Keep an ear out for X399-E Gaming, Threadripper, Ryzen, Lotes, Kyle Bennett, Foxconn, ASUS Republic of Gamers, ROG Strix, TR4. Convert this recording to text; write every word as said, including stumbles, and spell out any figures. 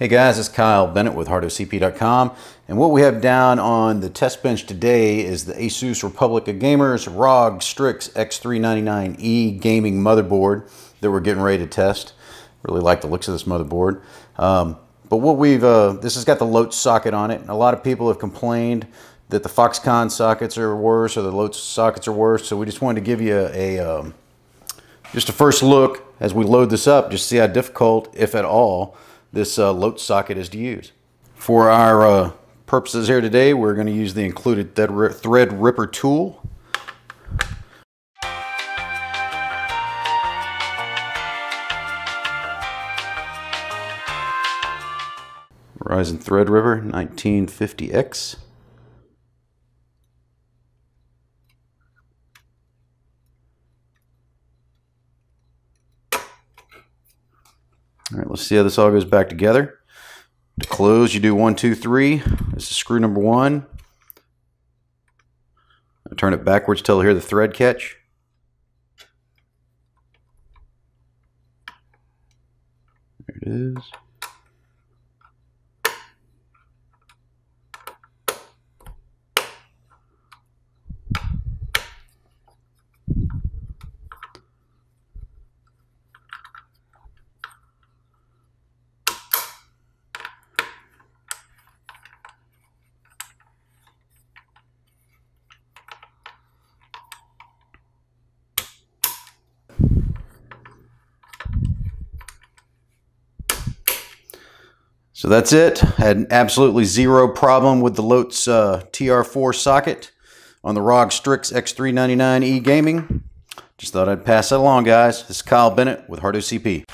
Hey guys, it's Kyle Bennett with hard O C P dot com, and what we have down on the test bench today is the ASUS Republic of Gamers R O G Strix X three ninety-nine E gaming motherboard that we're getting ready to test. Really like the looks of this motherboard. Um, but what we've, uh, this has got the Lotes socket on it, and a lot of people have complained that the Foxconn sockets are worse or the Lotes sockets are worse, so we just wanted to give you a, a um, just a first look as we load this up, just to see how difficult, if at all, this uh, Lotes socket is to use. For our uh, purposes here today, we're going to use the included Threadripper tool. Ryzen Threadripper nineteen fifty X. All right, let's see how this all goes back together. To close, you do one, two, three. This is screw number one. I turn it backwards till I hear the thread catch. There it is. So that's it. I had absolutely zero problem with the Lotes uh, T R four socket on the R O G Strix X three ninety-nine E Gaming. Just thought I'd pass that along, guys. This is Kyle Bennett with HardOCP.